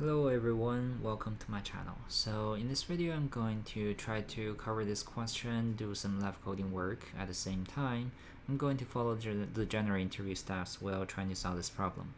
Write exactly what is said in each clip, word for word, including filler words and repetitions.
Hello everyone, welcome to my channel. So in this video I'm going to try to cover this question, do some live coding work at the same time. I'm going to follow the general interview steps while trying to solve this problem.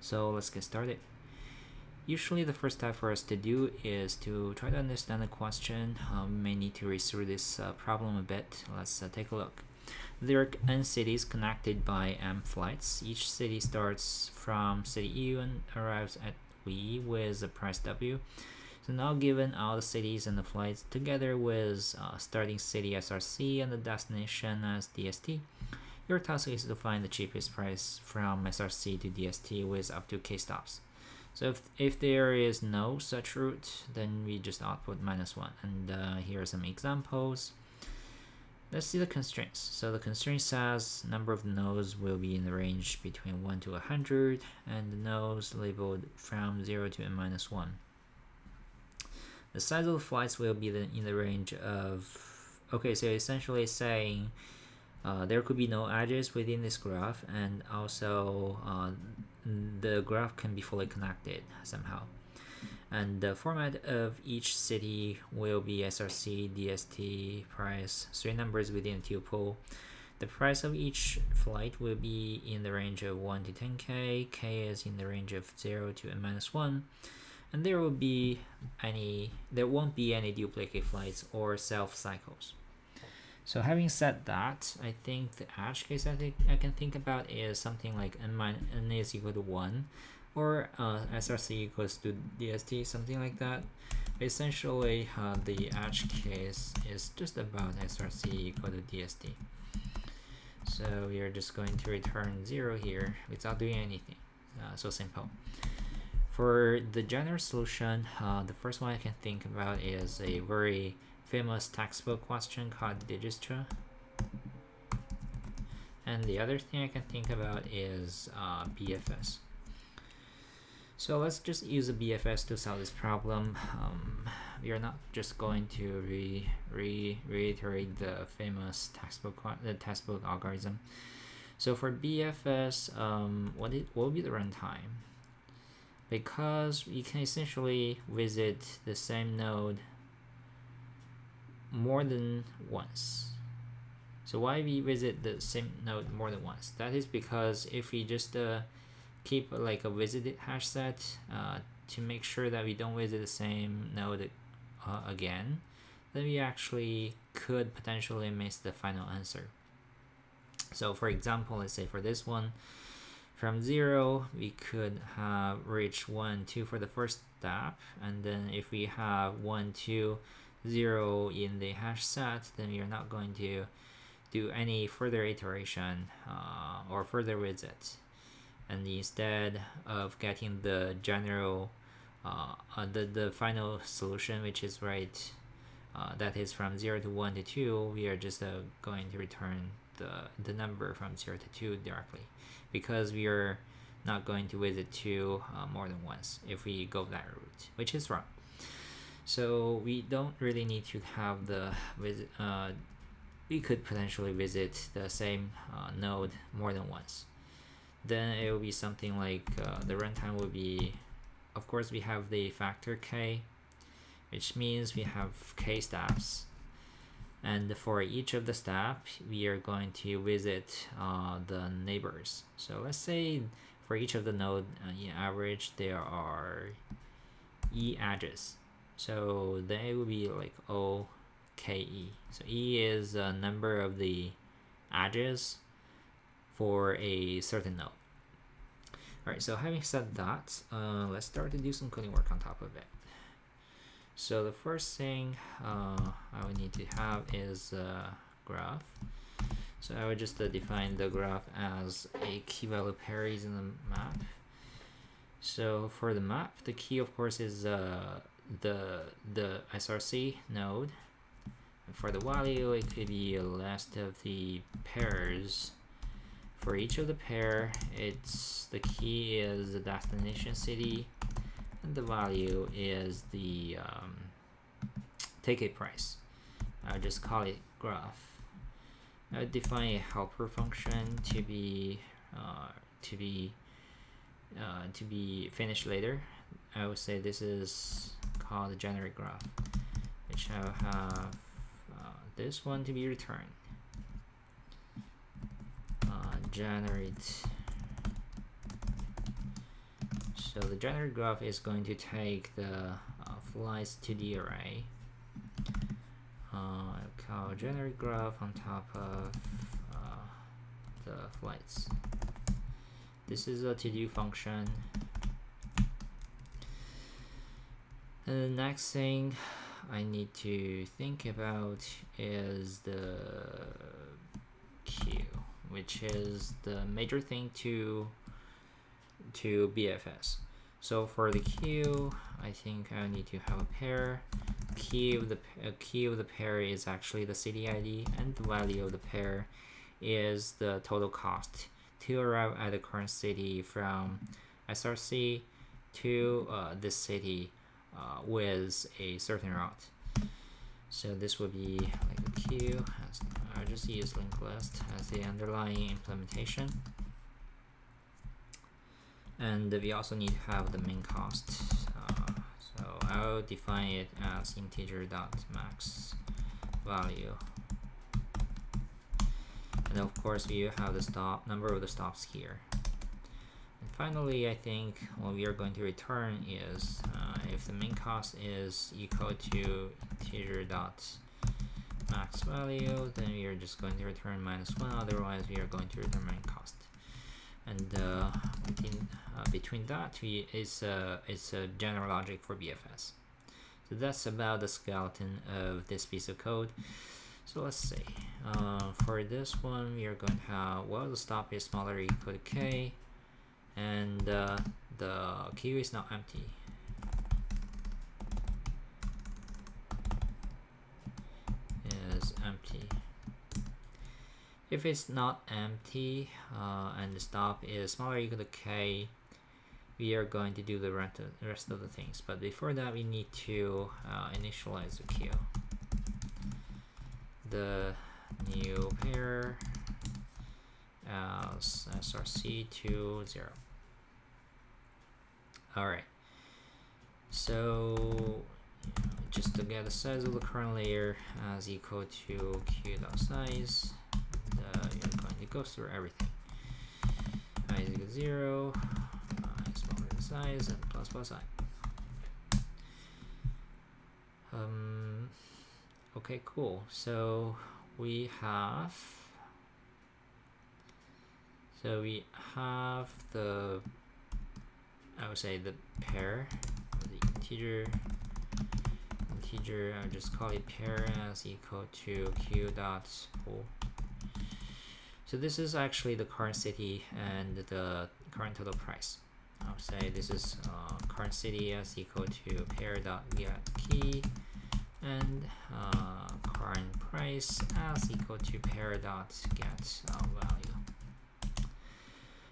So let's get started. Usually the first step for us to do is to try to understand the question. Uh, we may need to read through this uh, problem a bit. Let's uh, take a look. There are n cities connected by m flights. Each city starts from city U and arrives at V with the price W. So now given all the cities and the flights together with uh, starting city S R C and the destination as D S T, your task is to find the cheapest price from S R C to D S T with up to k stops. So if, if there is no such route, then we just output minus one. And uh, here are some examples. Let's see the constraints. So the constraint says number of nodes will be in the range between one to one hundred, and the nodes labeled from zero to n minus one. The size of the flights will be in the range of... Okay, so essentially saying uh, there could be no edges within this graph, and also uh, the graph can be fully connected somehow. And the format of each city will be S R C, D S T, price, three numbers within a tuple. The price of each flight will be in the range of one to ten k, k is in the range of zero to n minus one, and there will be any, there won't be any duplicate flights or self cycles. So having said that, I think the edge case I think I can think about is something like n, min n is equal to one. Or uh, S R C equals to D S T, something like that. Essentially, uh, the edge case is just about S R C equal to D S T. So we are just going to return zero here without doing anything. Uh, so simple. For the general solution, uh, the first one I can think about is a very famous textbook question called Dijkstra. And the other thing I can think about is uh, B F S. So let's just use a B F S to solve this problem. Um, we are not just going to re, re reiterate the famous textbook the textbook algorithm. So for B F S, um, what it will be the runtime? Because we can essentially visit the same node more than once. So why we visit the same node more than once? That is because if we just uh, keep like a visited hash set uh, to make sure that we don't visit the same node uh, again, then we actually could potentially miss the final answer. So for example, let's say for this one, from zero we could have reached one, two for the first step, and then if we have one, two, zero in the hash set, then we are not going to do any further iteration uh, or further visits. And instead of getting the general, uh, uh, the, the final solution, which is right, uh, that is from zero to one to two, we are just uh, going to return the, the number from zero to two directly, because we are not going to visit two uh, more than once if we go that route, which is wrong. So we don't really need to have the visit, uh, we could potentially visit the same uh, node more than once. Then it will be something like uh, the runtime will be, of course we have the factor k, which means we have k steps, and for each of the steps we are going to visit uh, the neighbors. So let's say for each of the node uh, in average there are e edges, so then it will be like o k e. So e is the number of the edges for a certain node. Alright, so having said that, uh, let's start to do some coding work on top of it. So the first thing uh, I would need to have is a graph. So I would just uh, define the graph as a key value pairs in the map. So for the map, the key of course is uh, the, the S R C node. And for the value, it could be a list of the pairs. For each of the pair, it's the key is the destination city, and the value is the um, ticket price. I'll just call it graph. I'll define a helper function to be uh, to be uh, to be finished later, I would say this is called the generic graph, which I will have uh, this one to be returned. Uh, generate. So the generic graph is going to take the uh, flights to the array. Uh, I'll call generic graph on top of uh, the flights. This is a to-do function. And the next thing I need to think about is the queue, which is the major thing to to B F S. So for the queue, I think I need to have a pair. Key of the uh, key of the pair is actually the C D I D, and the value of the pair is the total cost to arrive at the current city from S R C to uh, this city uh, with a certain route. So this would be like a queue. I just use linked list as the underlying implementation, and we also need to have the min cost. Uh, so I'll define it as integer.max value. And of course, we have the stop number of the stops here. And finally, I think what we are going to return is uh, if the min cost is equal to integer.max value, then we are just going to return minus one. Otherwise, we are going to return min cost. And uh, within, uh, between that, we is uh, it's a general logic for B F S. So that's about the skeleton of this piece of code. So let's see. Uh, for this one, we are going to have, well, the stop is smaller or equal to k, and uh, the queue is not empty. Is empty. If it's not empty uh, and the stop is smaller or equal to k, we are going to do the rest of the things. But before that, we need to uh, initialize the queue. The new pair as S R C to zero. All right. So just to get the size of the current layer as equal to queue.size, uh, you're going to go through everything. I is equal to zero, I is smaller than size, and plus plus I. Um. Okay, cool. So we have so we have the I would say the pair, the integer integer. I'll just call it pair as equal to q dot pool. So this is actually the current city and the current total price. I'll say this is uh, current city as equal to pair dot key. And uh, current price as equal to pair dot get uh, value.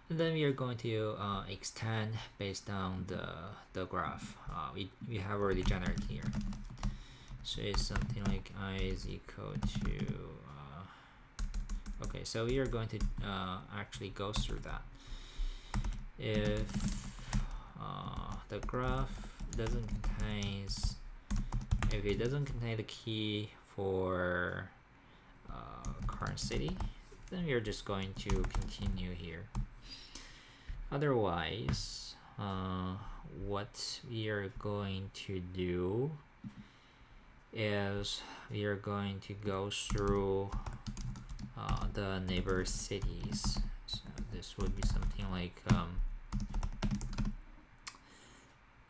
And then we are going to uh, extend based on the the graph uh, we we have already generated here. So it's something like I is equal to. Uh, okay, so we are going to uh, actually go through that. If uh, the graph doesn't contain If it doesn't contain the key for uh, current city, then we are just going to continue here. Otherwise, uh, what we are going to do is we are going to go through uh, the neighbor cities. So this would be something like um,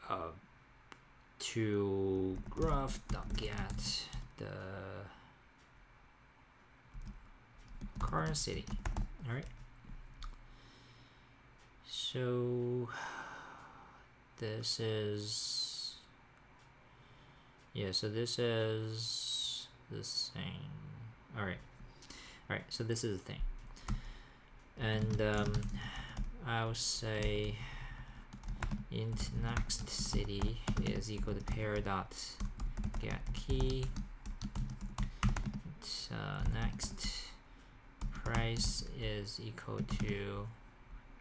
uh, to graph dot get the current city. All right. So this is yeah. So this is this thing. All right. All right. So this is the thing, and um, I'll say. Int next city is equal to pair dot get key. So next price is equal to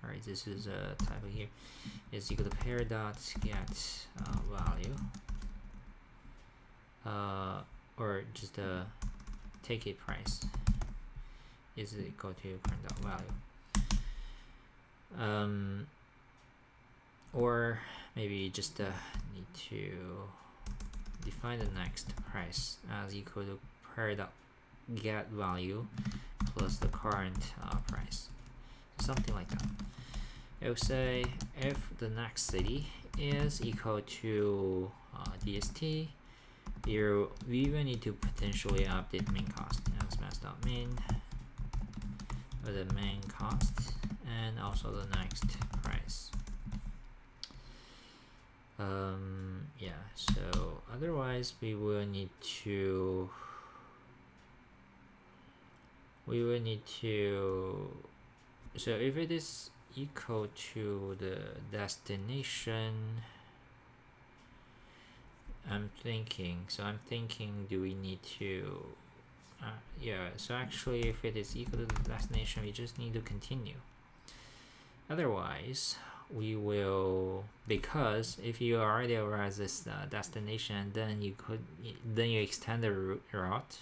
All right, this is a uh, typo here. Is equal to pair dot get uh, value, uh, or just a uh, take it price is equal to current dot value. Um, or maybe just uh, need to define the next price as equal to pair dot get value plus the current uh, price, something like that. It will say if the next city is equal to uh, D S T, you we will need to potentially update main cost as mass.min, the main cost, and also the next price. Um, yeah, so otherwise we will need to we will need to so if it is equal to the destination, I'm thinking so I'm thinking do we need to uh, yeah so actually if it is equal to the destination, we just need to continue. Otherwise we will, because if you already arrive this uh, destination, then you could then you extend the route,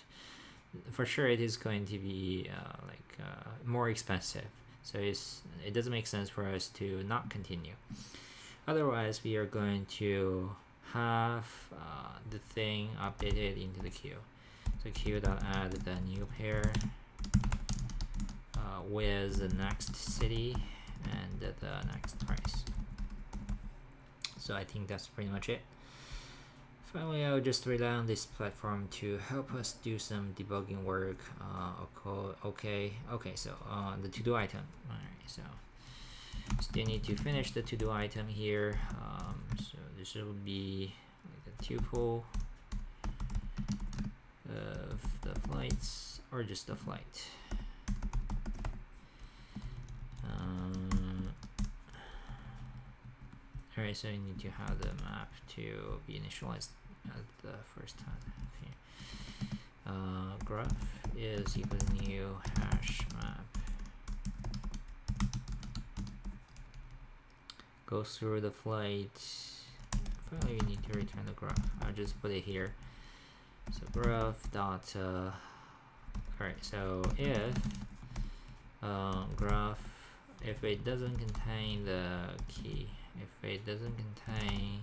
for sure it is going to be uh, like uh, more expensive, so it's it doesn't make sense for us to not continue. Otherwise we are going to have uh, the thing updated into the queue, so queue.add the new pair uh, with the next city and the next price. So I think that's pretty much it. Finally, I'll just rely on this platform to help us do some debugging work. Uh, okay, okay, so uh, the to-do item. All right, so still need to finish the to-do item here. Um, so this will be like a tuple of the flights, or just the flight. Um, all right, so you need to have the map to be initialized at the first time. Okay. Uh, graph is equal to new hash map. Go through the flight. Finally, we need to return the graph. I'll just put it here. So graph dot. Uh, all right. So if uh, graph, if it doesn't contain the key, if it doesn't contain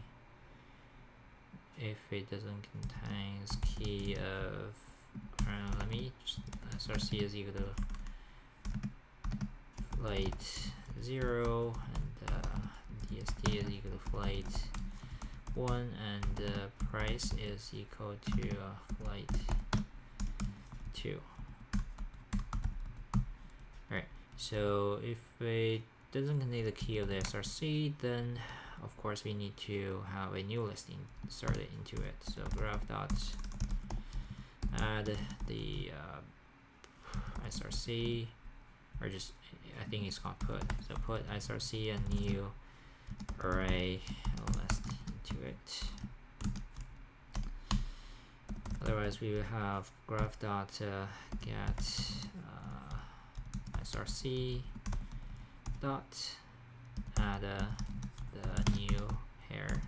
if it doesn't contain this key of uh, let me just, src is equal to flight zero, and uh, dst is equal to flight one, and uh, price is equal to uh, flight two. So if it doesn't contain the key of the S R C, then of course we need to have a new list inserted into it. So graph dot add the uh, S R C, or just I think it's called put. So put S R C and new array list into it. Otherwise we will have graph dot uh, get src dot add uh, the new pair,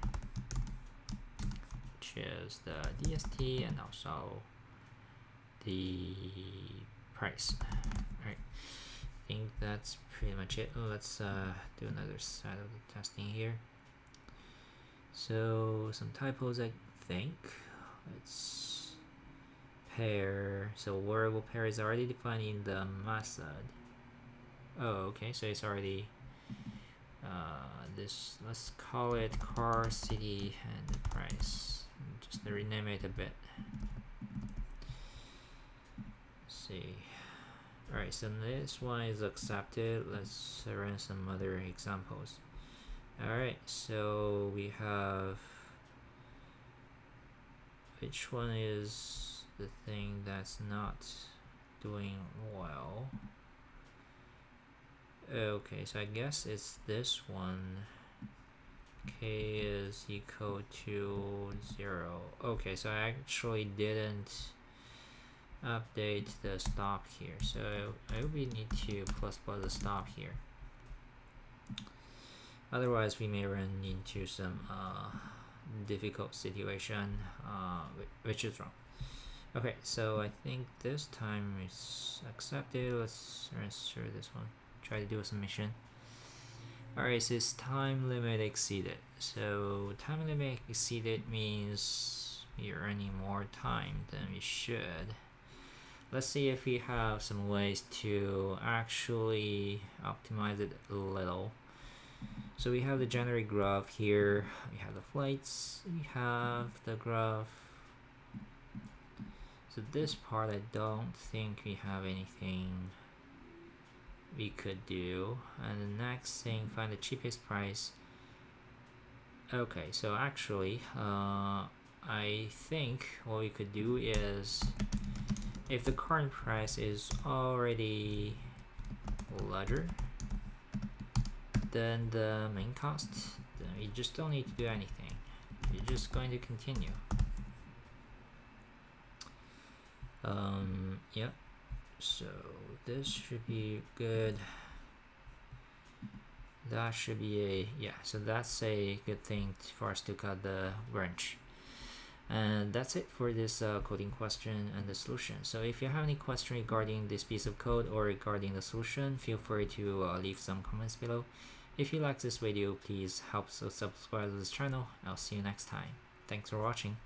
which is the D S T and also the price. All right, I think that's pretty much it. Let's uh, do another side of the testing here. So some typos, I think. Let's pair. So variable pair is already defined in the method. Oh, okay, so it's already uh, this, let's call it car, city, and price, and just to rename it a bit. Let's see. Alright, so this one is accepted. Let's run some other examples. Alright, so we have, which one is the thing that's not doing well? Okay, so I guess it's this one. K is equal to zero. Okay, so I actually didn't update the stop here, so I, I will need to plus plus the stop here. Otherwise, we may run into some uh, difficult situation, uh, which is wrong. Okay, so I think this time it's accepted. Let's answer this one. Try to do a submission. Alright, it says time limit exceeded. So time limit exceeded means you're earning more time than we should. Let's see if we have some ways to actually optimize it a little. So we have the generate graph here. We have the flights. We have the graph. So this part, I don't think we have anything we could do. And the next thing, find the cheapest price. Okay, so actually, uh, I think what we could do is, if the current price is already larger than the main cost, then we just don't need to do anything. We're just going to continue. Um yeah, so this should be good. That should be a, yeah, so that's a good thing for us to cut the branch. And that's it for this uh, coding question and the solution. So if you have any question regarding this piece of code or regarding the solution, feel free to uh, leave some comments below. If you like this video, please help so subscribe to this channel. I'll see you next time. Thanks for watching.